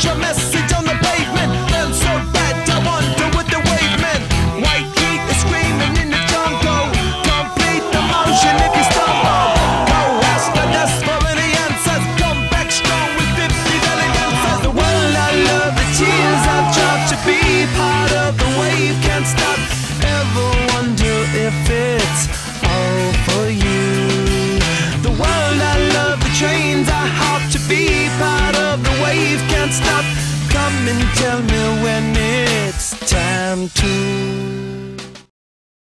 put your message on the pavement. Felt so bad, I wonder what the wave meant. White heat is screaming in the jungle. Complete the motion if you stumble. Go ask the dust for any answers. Come back strong with 50 elegances. The world I love, the cheers I've dropped. To be part of the wave can't stop. Ever wonder if it's all for you? The world I love, the trains I hop. To be part of the wave can't stop. Come and tell me when it's time to